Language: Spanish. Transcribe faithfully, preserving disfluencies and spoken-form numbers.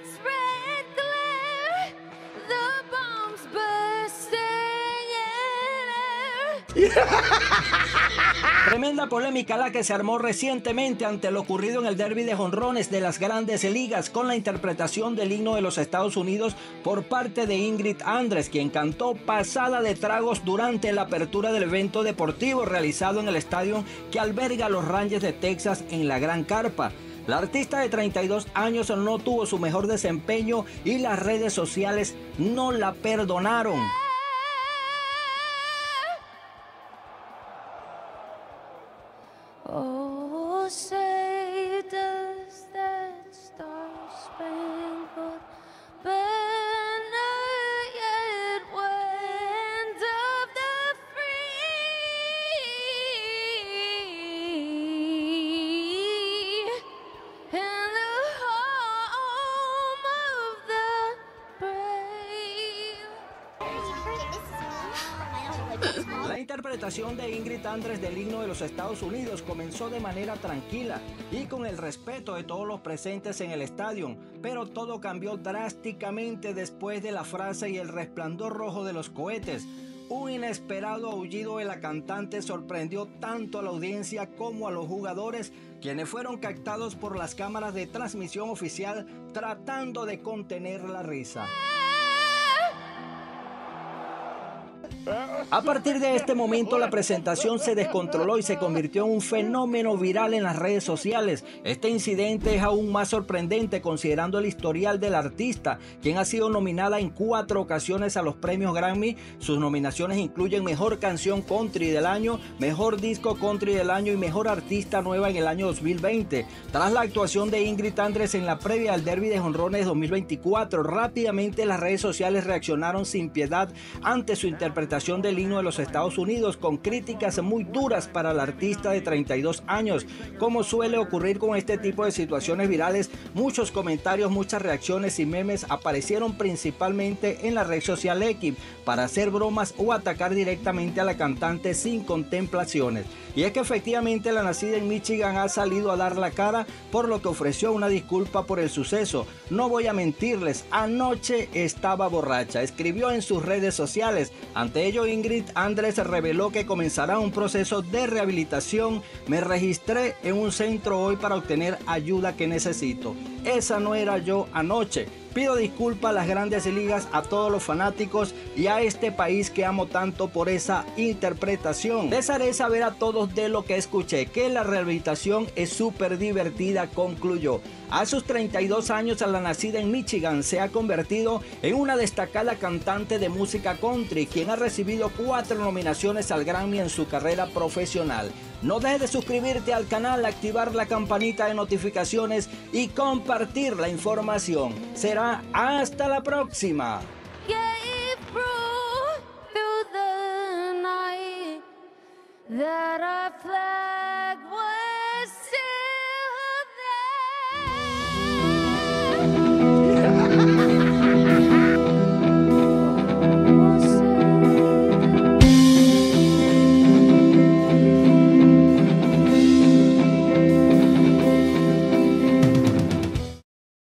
Bullets red glare, the bombs bursting in air. Tremenda polémica la que se armó recientemente ante lo ocurrido en el Derby de jonrones de las Grandes Ligas con la interpretación del himno de los Estados Unidos por parte de Ingrid Andress, quien cantó Pasada de Tragos durante la apertura del evento deportivo realizado en el estadio que alberga a los Rangers de Texas en la Gran Carpa. La artista de treinta y dos años no tuvo su mejor desempeño y las redes sociales no la perdonaron. Oh, say does that star-spangled banner yet wend of the free and the home of the brave. La interpretación de Ingrid Andress del himno de los Estados Unidos comenzó de manera tranquila y con el respeto de todos los presentes en el estadio, pero todo cambió drásticamente después de la frase y el resplandor rojo de los cohetes. Un inesperado aullido de la cantante sorprendió tanto a la audiencia como a los jugadores, quienes fueron captados por las cámaras de transmisión oficial tratando de contener la risa. A partir de este momento, la presentación se descontroló y se convirtió en un fenómeno viral en las redes sociales. Este incidente es aún más sorprendente considerando el historial del artista, quien ha sido nominada en cuatro ocasiones a los premios Grammy. Sus nominaciones incluyen Mejor Canción Country del Año, Mejor Disco Country del Año y Mejor Artista Nueva en el año dos mil veinte. Tras la actuación de Ingrid Andress en la previa al Derby de jonrones dos mil veinticuatro, rápidamente las redes sociales reaccionaron sin piedad ante su interpretación del himno de los Estados Unidos, con críticas muy duras para la artista de treinta y dos años. Como suele ocurrir con este tipo de situaciones virales, muchos comentarios, muchas reacciones y memes aparecieron principalmente en la red social X para hacer bromas o atacar directamente a la cantante sin contemplaciones. Y es que efectivamente la nacida en Michigan ha salido a dar la cara, por lo que ofreció una disculpa por el suceso. No voy a mentirles, anoche estaba borracha, escribió en sus redes sociales. Ante Por ello, Ingrid Andress reveló que comenzará un proceso de rehabilitación. Me registré en un centro hoy para obtener ayuda que necesito. Esa no era yo anoche. Pido disculpas a las Grandes Ligas, a todos los fanáticos y a este país que amo tanto por esa interpretación. Les haré saber a todos de lo que escuché, que la rehabilitación es súper divertida, concluyó. A sus treinta y dos años, a la nacida en Michigan se ha convertido en una destacada cantante de música country, quien ha recibido cuatro nominaciones al Grammy en su carrera profesional. No dejes de suscribirte al canal, activar la campanita de notificaciones y compartir la información. Será hasta la próxima.